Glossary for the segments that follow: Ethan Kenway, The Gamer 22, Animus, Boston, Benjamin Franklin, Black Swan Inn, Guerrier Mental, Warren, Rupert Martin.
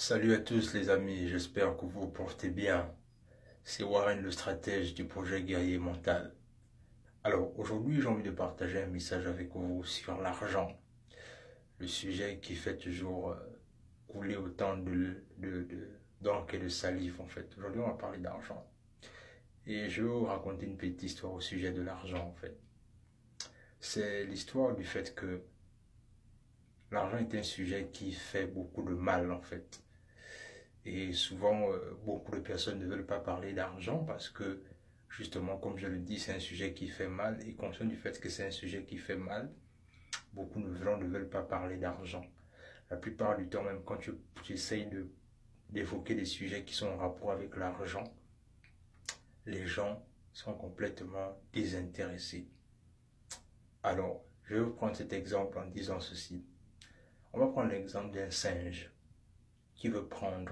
Salut à tous les amis, j'espère que vous vous portez bien. C'est Warren, le stratège du projet Guerrier Mental. Alors aujourd'hui, j'ai envie de partager un message avec vous sur l'argent. Le sujet qui fait toujours couler autant d'encre et de salive en fait. Aujourd'hui, on va parler d'argent. Et je vais vous raconter une petite histoire au sujet de l'argent en fait. C'est l'histoire du fait que l'argent est un sujet qui fait beaucoup de mal en fait. Et souvent, beaucoup de personnes ne veulent pas parler d'argent parce que, justement, comme je le dis, c'est un sujet qui fait mal. Et conscient du fait que c'est un sujet qui fait mal, beaucoup de gens ne veulent pas parler d'argent. La plupart du temps, même quand tu essayes d'évoquer des sujets qui sont en rapport avec l'argent, les gens sont complètement désintéressés. Alors, je vais vous prendre cet exemple en disant ceci. On va prendre l'exemple d'un singe qui veut prendre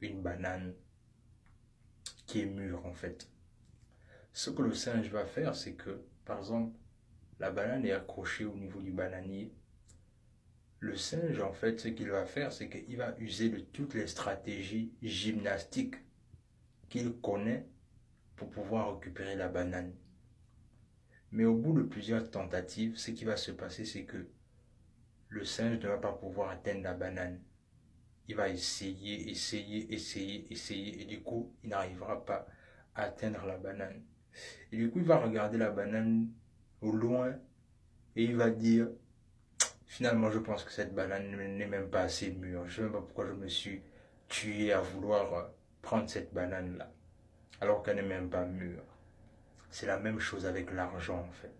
une banane qui est mûre en fait. Ce que le singe va faire, c'est que, par exemple, la banane est accrochée au niveau du bananier. Le singe, en fait, ce qu'il va faire, c'est qu'il va user de toutes les stratégies gymnastiques qu'il connaît pour pouvoir récupérer la banane. Mais au bout de plusieurs tentatives, ce qui va se passer, c'est que le singe ne va pas pouvoir atteindre la banane. Il va essayer, et du coup, il n'arrivera pas à atteindre la banane. Et du coup, il va regarder la banane au loin, et il va dire, finalement, je pense que cette banane n'est même pas assez mûre. Je ne sais même pas pourquoi je me suis tué à vouloir prendre cette banane-là, alors qu'elle n'est même pas mûre. C'est la même chose avec l'argent, en fait.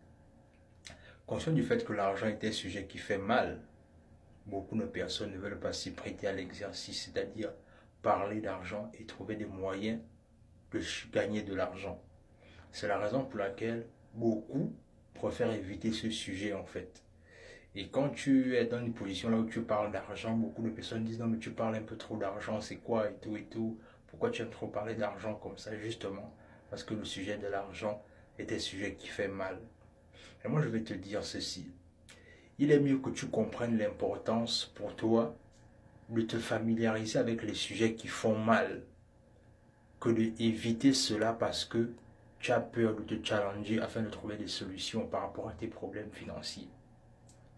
Conscient du fait que l'argent est un sujet qui fait mal, beaucoup de personnes ne veulent pas s'y prêter à l'exercice, c'est-à-dire parler d'argent et trouver des moyens de gagner de l'argent. C'est la raison pour laquelle beaucoup préfèrent éviter ce sujet en fait. Et quand tu es dans une position là où tu parles d'argent, beaucoup de personnes disent « Non mais tu parles un peu trop d'argent, c'est quoi et tout, pourquoi tu aimes trop parler d'argent comme ça ?» Justement, parce que le sujet de l'argent est un sujet qui fait mal. Et moi je vais te dire ceci. Il est mieux que tu comprennes l'importance pour toi de te familiariser avec les sujets qui font mal que d'éviter cela parce que tu as peur de te challenger afin de trouver des solutions par rapport à tes problèmes financiers.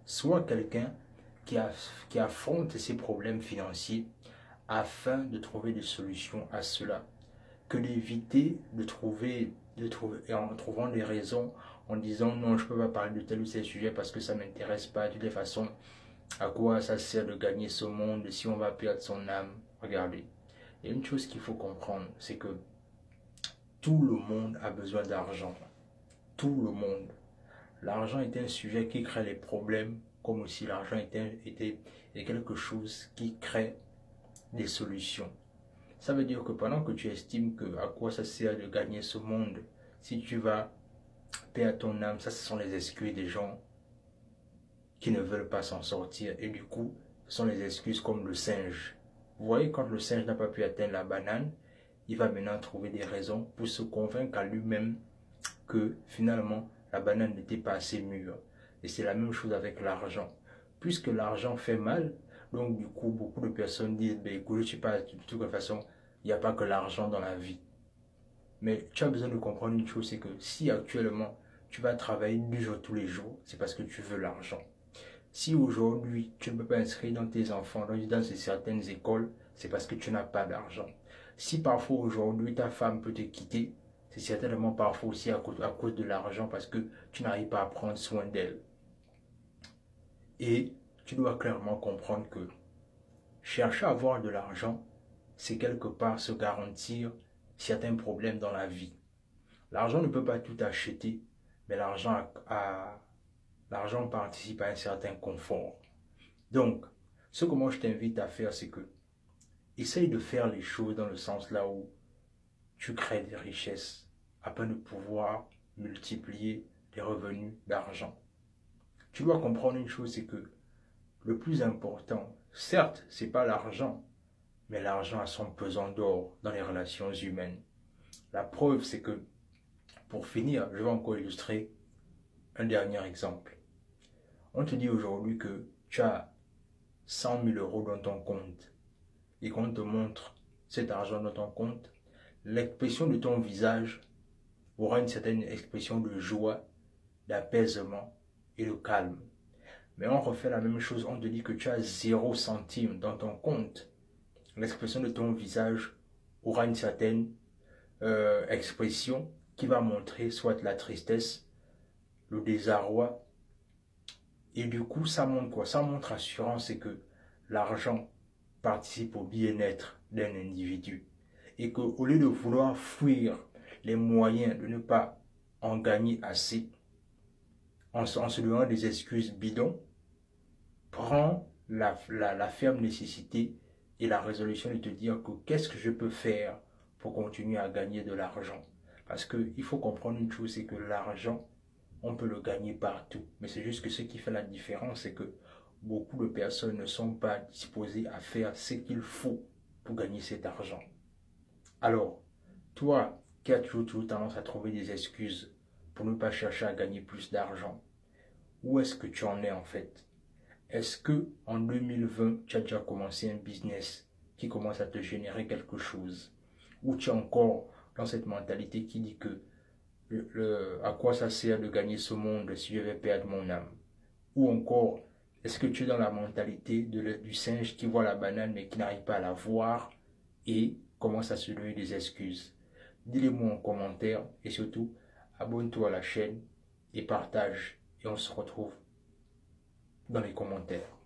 Sois quelqu'un qui affronte ses problèmes financiers afin de trouver des solutions à cela que d'éviter en trouvant des raisons, en disant non, je ne peux pas parler de tel ou tel sujet parce que ça ne m'intéresse pas. De toutes les façons, à quoi ça sert de gagner ce monde si on va perdre son âme? Regardez, il y a une chose qu'il faut comprendre, c'est que tout le monde a besoin d'argent. Tout le monde. L'argent est un sujet qui crée les problèmes, comme aussi l'argent était quelque chose qui crée des solutions. Ça veut dire que pendant que tu estimes que à quoi ça sert de gagner ce monde, si tu vas perdre ton âme, ça ce sont les excuses des gens qui ne veulent pas s'en sortir. Et du coup, ce sont les excuses comme le singe. Vous voyez, quand le singe n'a pas pu atteindre la banane, il va maintenant trouver des raisons pour se convaincre à lui-même que finalement, la banane n'était pas assez mûre. Et c'est la même chose avec l'argent. Puisque l'argent fait mal, donc du coup, beaucoup de personnes disent, bah, écoute, je ne suis pas de toute façon... Il n'y a pas que l'argent dans la vie. Mais tu as besoin de comprendre une chose, c'est que si actuellement tu vas travailler du jour tous les jours, c'est parce que tu veux l'argent. Si aujourd'hui tu ne peux pas inscrire dans tes enfants, dans certaines écoles, c'est parce que tu n'as pas d'argent. Si parfois aujourd'hui ta femme peut te quitter, c'est certainement parfois aussi à cause de l'argent parce que tu n'arrives pas à prendre soin d'elle. Et tu dois clairement comprendre que chercher à avoir de l'argent, c'est quelque part se garantir certains problèmes dans la vie. L'argent ne peut pas tout acheter, mais l'argent participe à un certain confort. Donc, ce que moi je t'invite à faire, c'est que essaye de faire les choses dans le sens là où tu crées des richesses afin de pouvoir multiplier les revenus d'argent. Tu dois comprendre une chose, c'est que le plus important, certes, ce n'est pas l'argent, mais l'argent a son pesant d'or dans les relations humaines. La preuve, c'est que, pour finir, je vais encore illustrer un dernier exemple. On te dit aujourd'hui que tu as 100 000 euros dans ton compte. et qu'on te montre cet argent dans ton compte, l'expression de ton visage aura une certaine expression de joie, d'apaisement et de calme. Mais on refait la même chose, on te dit que tu as 0 centime dans ton compte. L'expression de ton visage aura une certaine expression qui va montrer soit la tristesse, le désarroi. Et du coup, ça montre quoi? Ça montre assurance, c'est que l'argent participe au bien-être d'un individu. Et qu'au lieu de vouloir fuir les moyens de ne pas en gagner assez, en se donnant des excuses bidons, prends la ferme nécessité et la résolution de te dire que qu'est-ce que je peux faire pour continuer à gagner de l'argent. Parce qu'il faut comprendre une chose, c'est que l'argent, on peut le gagner partout. Mais c'est juste que ce qui fait la différence, c'est que beaucoup de personnes ne sont pas disposées à faire ce qu'il faut pour gagner cet argent. Alors, toi qui as toujours tendance à trouver des excuses pour ne pas chercher à gagner plus d'argent, où est-ce que tu en es en fait? Est-ce que en 2020, tu as déjà commencé un business qui commence à te générer quelque chose? Ou tu es encore dans cette mentalité qui dit que à quoi ça sert de gagner ce monde si je vais perdre mon âme? Ou encore, est-ce que tu es dans la mentalité du singe qui voit la banane mais qui n'arrive pas à la voir et commence à se donner des excuses? Dis-le-moi en commentaire et surtout, abonne-toi à la chaîne et partage et on se retrouve dans les commentaires.